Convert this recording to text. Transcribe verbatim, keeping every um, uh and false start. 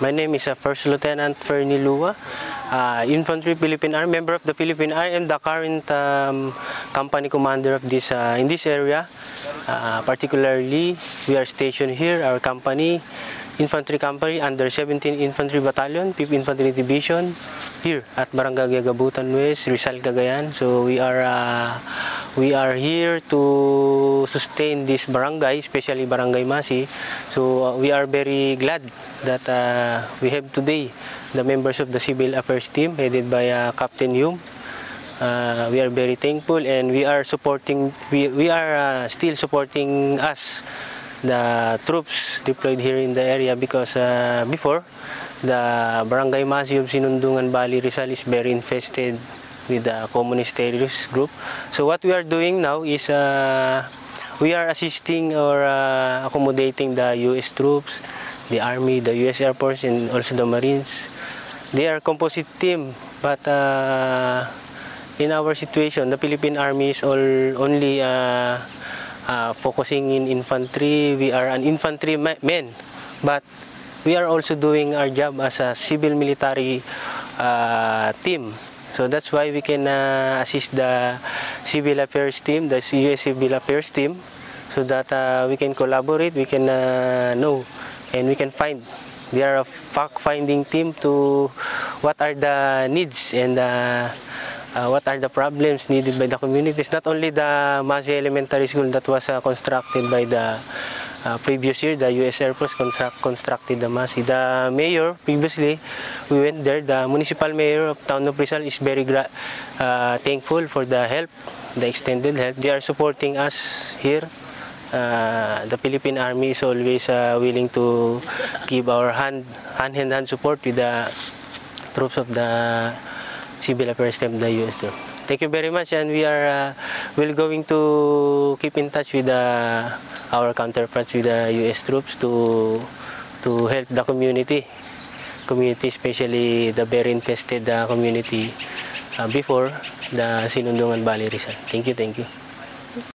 My name is uh, first Lieutenant Fernie Lua, uh, Infantry Philippine Army, member of the Philippine Army. I'm the current um, company commander of this uh, in this area. Uh, particularly, we are stationed here. Our company, infantry company under seventeenth Infantry Battalion, fifth Infantry Division, here at Barangagayagabutan West Rizal, Cagayan. So we are uh, we are here to sustain this barangay, especially Barangay Masi. So uh, we are very glad that uh, we have today the members of the Civil Affairs team headed by uh, Captain Hume. Uh, we are very thankful, and we are supporting. We we are uh, still supporting us, the troops deployed here in the area, because uh, before, the Barangay Masi of Sinundungan Bali Rizal is very infested with the communist terrorist group. So what we are doing now is uh, we are assisting or uh, accommodating the U S troops, the Army, the U S Air Force, and also the Marines. They are a composite team, but uh, in our situation, the Philippine Army is all, only uh, Uh, focusing in infantry. We are an infantry men, but we are also doing our job as a civil military uh, team. So that's why we can uh, assist the civil affairs team, the U S civil affairs team, so that uh, we can collaborate, we can uh, know, and we can find. They are a fact-finding team to what are the needs and the Uh, what are the problems needed by the communities. Not only the Massey Elementary School that was uh, constructed by the uh, previous year, the U S Air Force construct, constructed the Massey. The mayor, previously, we went there, the municipal mayor of town of Rizal is very gra uh, thankful for the help, the extended help. They are supporting us here. Uh, the Philippine Army is always uh, willing to give our hand, hand in hand support with the troops of the Civil Affairs team, the U S team. Thank you very much, and we are uh, we're going to keep in touch with uh, our counterparts, with the U S troops, to to help the community, community especially the very infested uh, community uh, before the Sinundungan Valley Rizal. Thank you, thank you.